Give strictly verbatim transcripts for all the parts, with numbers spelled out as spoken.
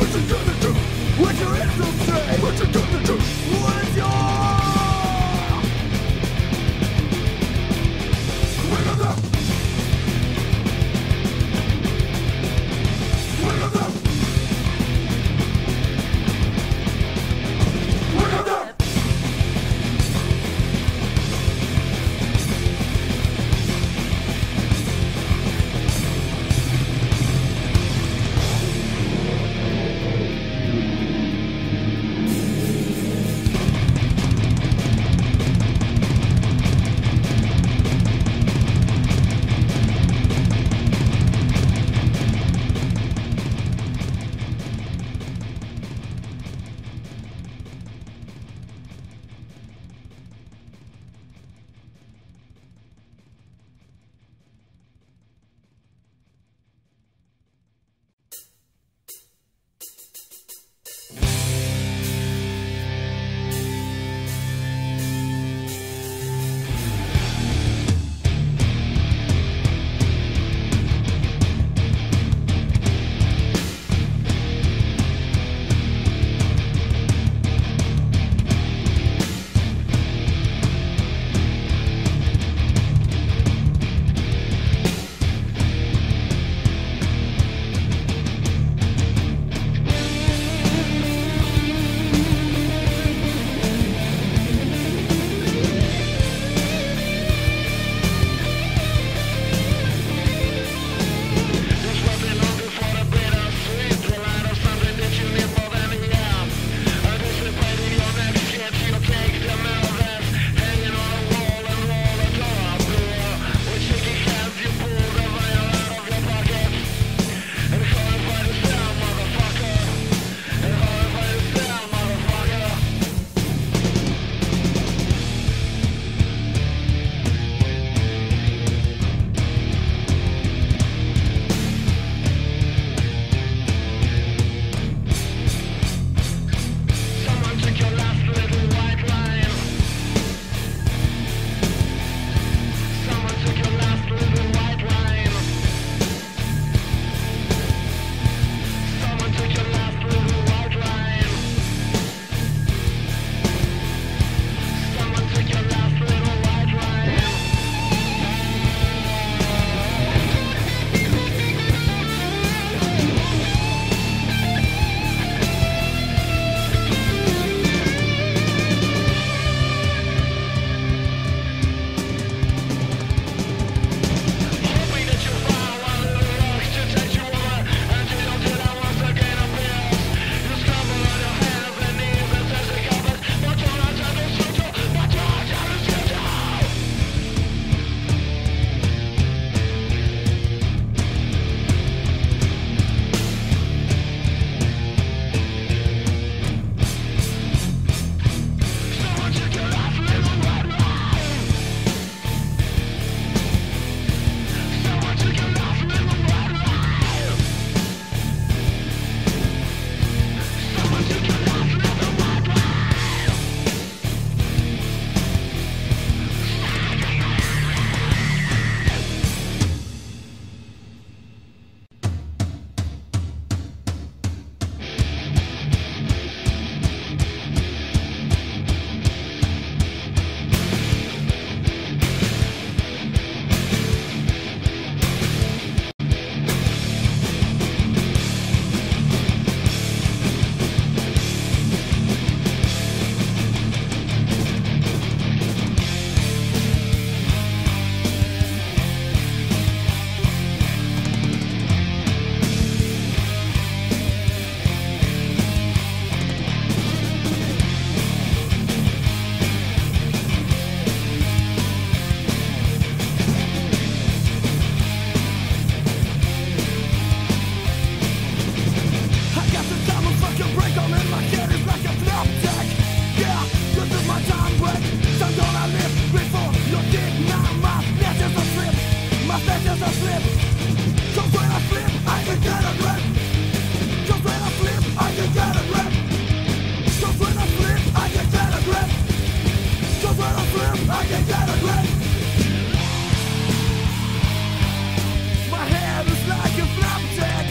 What you gonna do? What your insults say? What you gonna do? What is your... Wake us up! Wake us up! Wake us up! My head is like a flapjack.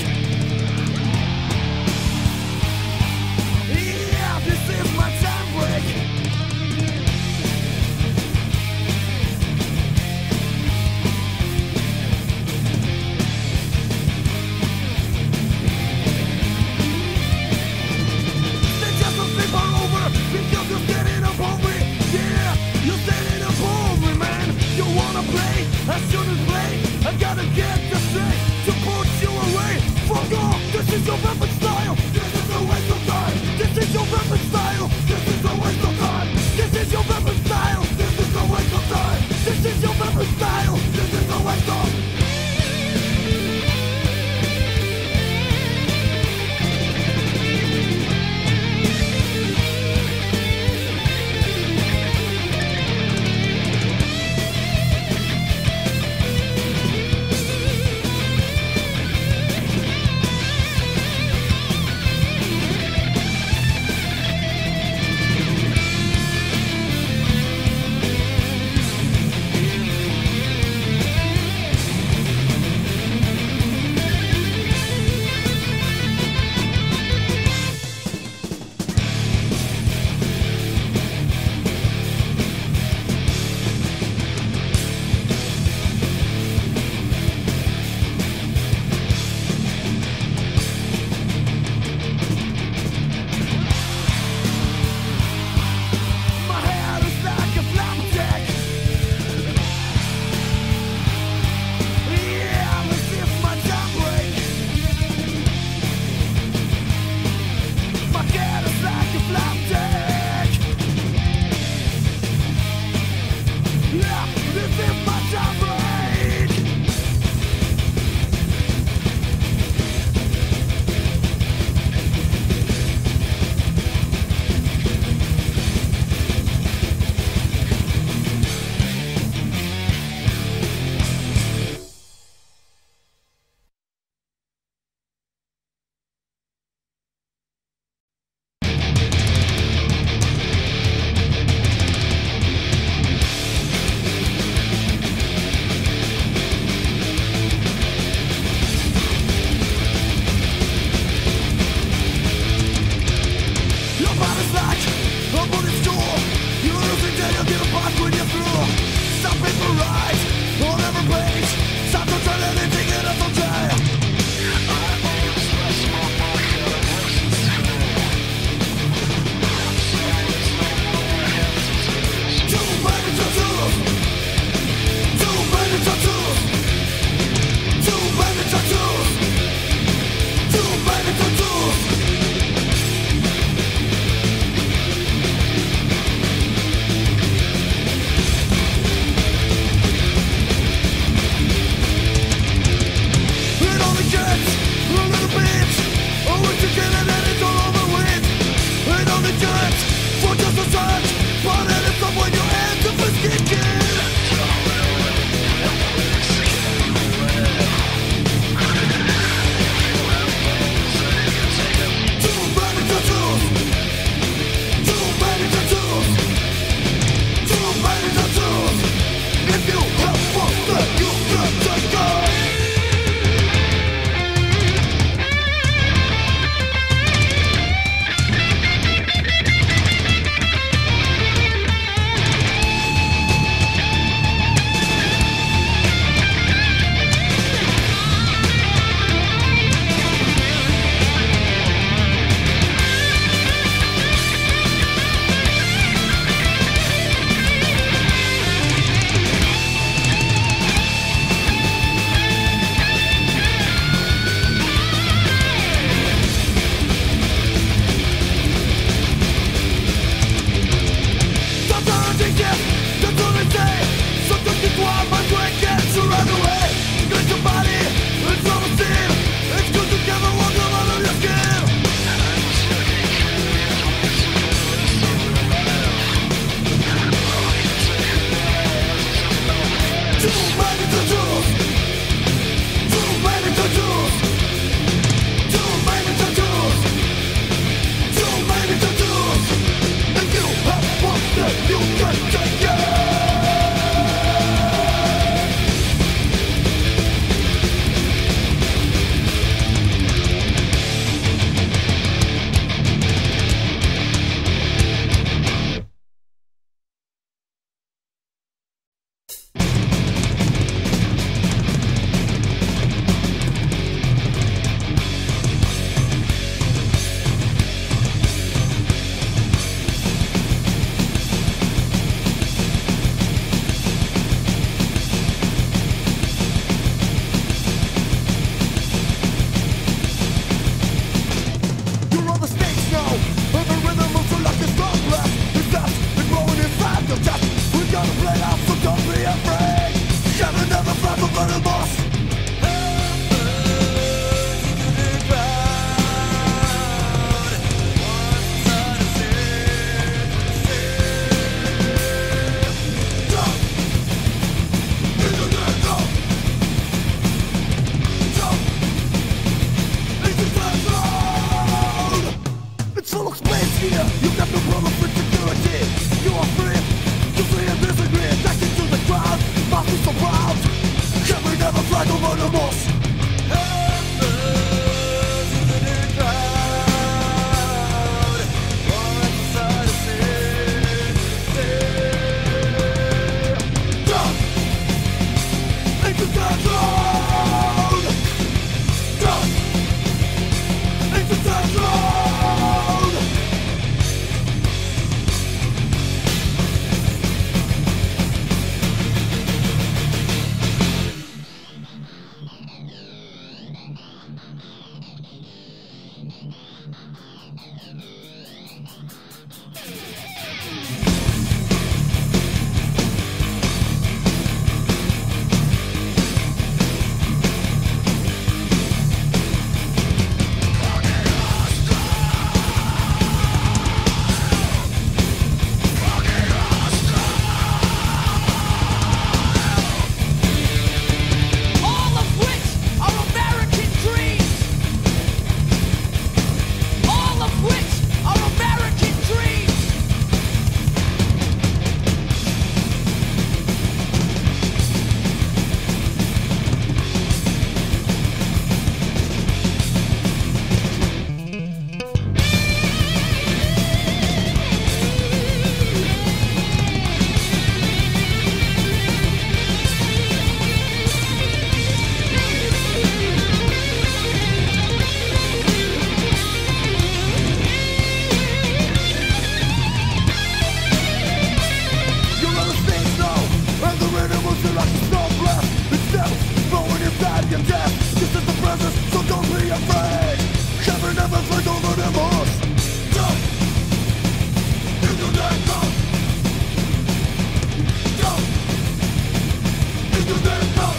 fool. You lose it, then you'll give a fuck when you're through. Stop it for right, won't ever please. Stop to turn anything in up okay. Do better to do. Do better to do. Do better to do. Do better to do. podemos. Go! Into the top. Go! Into the top.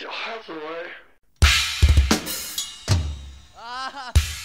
Berkshire Hathaway. Ah!